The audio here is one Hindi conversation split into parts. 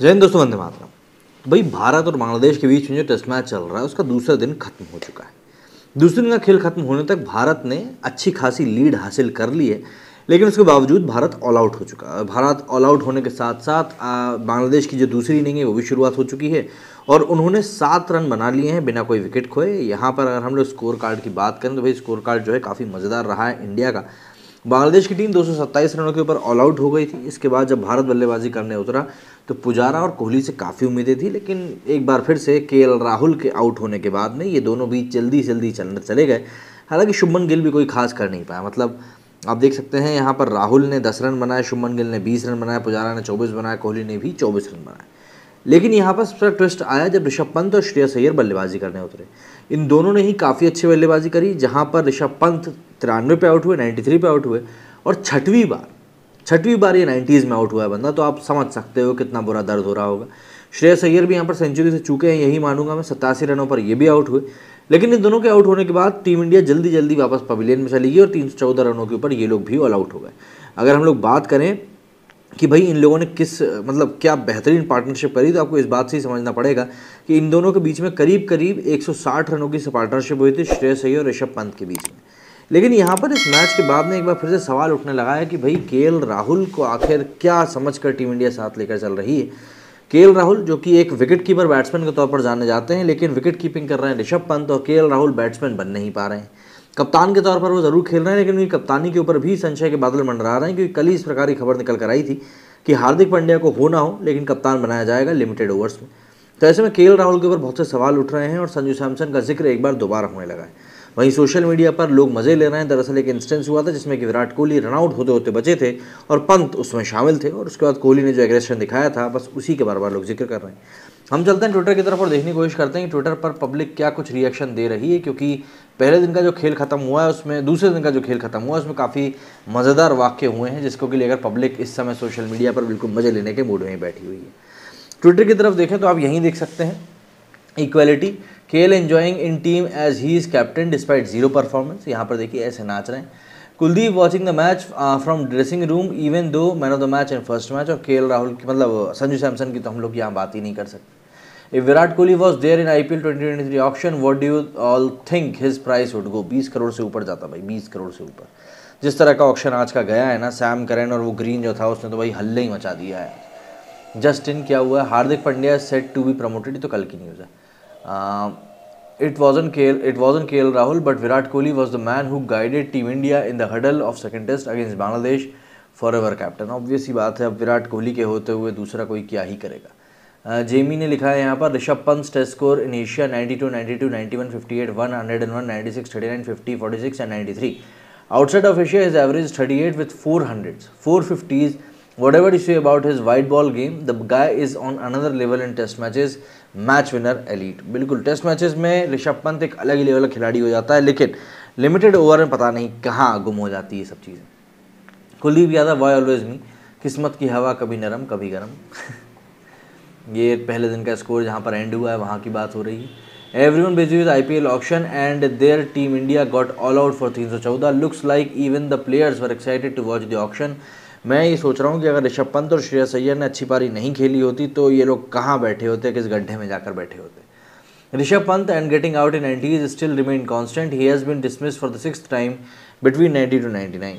जय हिंद दोस्तों, वंदे मातरम। भाई भारत और बांग्लादेश के बीच में जो टेस्ट मैच चल रहा है उसका दूसरा दिन खत्म हो चुका है। दूसरे दिन का खेल खत्म होने तक भारत ने अच्छी खासी लीड हासिल कर ली है, लेकिन उसके बावजूद भारत ऑल आउट हो चुका है। भारत ऑल आउट होने के साथ साथ बांग्लादेश की जो दूसरी इनिंग है वो भी शुरुआत हो चुकी है और उन्होंने 7 रन बना लिए हैं बिना कोई विकेट खोए। यहाँ पर अगर हम लोग स्कोर कार्ड की बात करें तो भाई स्कोर कार्ड जो है काफ़ी मज़ेदार रहा है इंडिया का। बांग्लादेश की टीम 227 रनों के ऊपर ऑल आउट हो गई थी। इसके बाद जब भारत बल्लेबाजी करने उतरा तो पुजारा और कोहली से काफ़ी उम्मीदें थी, लेकिन एक बार फिर से केएल राहुल के आउट होने के बाद में ये दोनों भी जल्दी चले गए। हालांकि शुभमन गिल भी कोई खास कर नहीं पाया। मतलब आप देख सकते हैं यहाँ पर राहुल ने 10 रन बनाए, शुभमन गिल ने 20 रन बनाए, पुजारा ने 24 बनाए, कोहली ने भी 24 रन बनाए। लेकिन यहाँ पर सबसे ट्विस्ट आया जब ऋषभ पंत और श्रेयस अय्यर बल्लेबाजी करने उतरे। इन दोनों ने ही काफ़ी अच्छी बल्लेबाजी करी, जहाँ पर ऋषभ पंत 93 पे आउट हुए, 93 पे आउट हुए और छठवीं बार ये 90s में आउट हुआ है बंदा, तो आप समझ सकते हो कितना बुरा दर्द हो रहा होगा। श्रेयस अय्यर भी यहाँ पर सेंचुरी से चूके हैं, यही मानूंगा मैं। 87 रनों पर ये भी आउट हुए। लेकिन इन दोनों के आउट होने के बाद टीम इंडिया जल्दी वापस पवेलियन में चली गई और 314 रनों के ऊपर ये लोग भी ऑल आउट हो गए। अगर हम लोग बात करें कि भाई इन लोगों ने क्या बेहतरीन पार्टनरशिप करी, तो आपको इस बात से ही समझना पड़ेगा कि इन दोनों के बीच में करीब 160 रनों की पार्टनरशिप हुई थी श्रेयस अय्यर और ऋषभ पंत के बीच में। लेकिन यहाँ पर इस मैच के बाद में एक बार फिर से सवाल उठने लगा है कि भाई केएल राहुल को आखिर क्या समझकर टीम इंडिया साथ लेकर चल रही है। केएल राहुल जो कि एक विकेट कीपर बैट्समैन के तौर पर जाने जाते हैं, लेकिन विकेट कीपिंग कर रहे हैं ऋषभ पंत और केएल राहुल बैट्समैन बन नहीं पा रहे हैं। कप्तान के तौर पर वो ज़रूर खेल रहे हैं, लेकिन उनकी कप्तानी के ऊपर भी संशय के बादल मंडरा रहे हैं, क्योंकि कल ही इस प्रकार की खबर निकल कर आई थी कि हार्दिक पंड्या को हो ना हो लेकिन कप्तान बनाया जाएगा लिमिटेड ओवर्स में। तो ऐसे में केएल राहुल के ऊपर बहुत से सवाल उठ रहे हैं और संजू सैमसन का जिक्र एक बार दोबारा होने लगा है। वहीं सोशल मीडिया पर लोग मज़े ले रहे हैं। दरअसल एक इंस्टेंस हुआ था जिसमें कि विराट कोहली रनआउट होते होते बचे थे और पंत उसमें शामिल थे और उसके बाद कोहली ने जो एग्रेशन दिखाया था बस उसी के बार लोग जिक्र कर रहे हैं। हम चलते हैं ट्विटर की तरफ और देखने की कोशिश करते हैं कि ट्विटर पर पब्लिक क्या कुछ रिएक्शन दे रही है, क्योंकि पहले दिन का जो खेल ख़त्म हुआ है उसमें दूसरे दिन का जो खेल ख़त्म हुआ है उसमें काफ़ी मज़ेदार वाक्य हुए हैं, जिसको कि लेकर पब्लिक इस समय सोशल मीडिया पर बिल्कुल मज़े लेने के मूड में बैठी हुई है। ट्विटर की तरफ देखें तो आप यहीं देख सकते हैं equality, KL enjoying in team as he is captain despite zero performance. यहाँ पर देखिए ऐसे नाच रहे हैं। Kuldeep watching the match from dressing room even दो man of the match in first match. और केएल राहुल की संजू सैमसन की तो हम लोग यहाँ बात ही नहीं कर सकते। If Virat Kohli was there in IPL 2023 auction what do you all think his price would go. 20 crore से ऊपर जाता भाई, 20 करोड़ से ऊपर। जिस तरह का ऑक्शन आज का गया है ना, सैम करन और वो ग्रीन जो था उसने तो भाई हल्ले ही मचा दिया है। जस्ट इन क्या हुआ है, Hardik Pandya set to be promoted, तो कल की न्यूज़ है। It wasn't KL Rahul but Virat Kohli was the man who guided team India in the huddle of second test against Bangladesh, for ever captain. Obvious ही बात है, अब विराट कोहली के होते हुए दूसरा कोई क्या ही करेगा। जेमी ने लिखा है यहाँ पर Rishabh Pant test score in Asia 92, 92, 91, 58, 101, 96, 39, 50, 46 and 93। Outside of Asia is average 38 with 400s, 450s। Whatever you say about his white ball game, the guy is on another level in test matches. Match winner elite. बिल्कुल टेस्ट मैचेस में ऋषभ पंत एक अलग ही लेवल का खिलाड़ी हो जाता है, लेकिन लिमिटेड ओवर में पता नहीं कहाँ गुम हो जाती है सब चीज़ें। Kuldeep Yadav why always me, किस्मत की हवा कभी नरम कभी गरम। ये पहले दिन का स्कोर जहाँ पर एंड हुआ है वहाँ की बात हो रही है। Everyone busy with IPL auction and there team India got all out for 314। Looks like even the players were excited to watch the auction. मैं ये सोच रहा हूँ कि अगर ऋषभ पंत और श्रेयस अय्यर ने अच्छी पारी नहीं खेली होती तो ये लोग कहाँ बैठे होते, किस गड्ढे में जाकर बैठे होते। Rishabh Pant and getting out in 90s still remain constant, he has been dismissed for the 6th time between 90 to 99।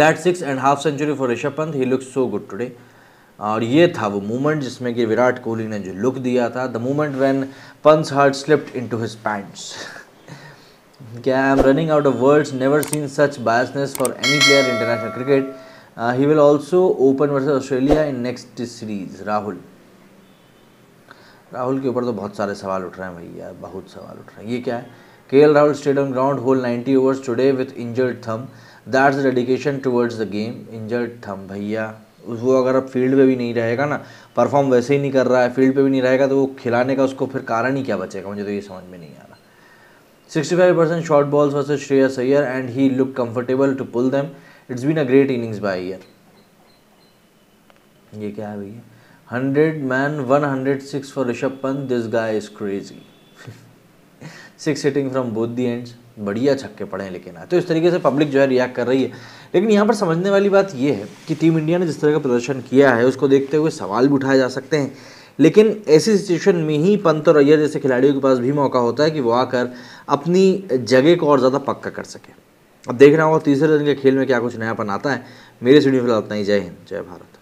That 6.5 century for Rishabh Pant, he looks so good today. और ये था वो मोमेंट जिसमें कि विराट कोहली ने जो लुक दिया था, the moment when Pant's heart slipped into his pants. क्या I am running out of words, never seen such biasness for any player international cricket. He will also open versus Australia in next series. Rahul के ऊपर तो बहुत सारे सवाल उठ रहे हैं भाई यार, बहुत सवाल उठ रहे हैं। ये क्या है, KL Rahul stayed on ground whole 90 overs today with injured thumb, that's dedication towards the game. Injured thumb भैया, वो अगर अब फील्ड पे भी नहीं रहेगा ना, परफॉर्म वैसे ही नहीं कर रहा है, फील्ड पे भी नहीं रहेगा तो वो खिलाने का उसको फिर कारण ही क्या बचेगा, मुझे तो ये समझ में नहीं आ रहा। 65% short balls versus Shreyas Iyer and he look comfortable to pull them, it's been a great innings by Iyer. ये क्या है भैया, 100 man 106 for Rishabh Pant, this guy is crazy. Six hitting from both the ends, बढ़िया छक्के पड़े हैं लेकिन तो इस तरीके से पब्लिक जो है रिएक्ट कर रही है। लेकिन यहाँ पर समझने वाली बात यह है कि टीम इंडिया ने जिस तरह का प्रदर्शन किया है उसको देखते हुए सवाल भी उठाए जा सकते हैं, लेकिन ऐसी सिचुएशन में ही पंत और अय्यर जैसे खिलाड़ियों के पास भी मौका होता है कि वो आकर अपनी जगह को और ज़्यादा पक्का कर सके। अब देखना होगा तीसरे दिन के खेल में क्या कुछ नयापन आता है। मेरे वीडियो फिलहाल इतना ही। जय हिंद, जय भारत।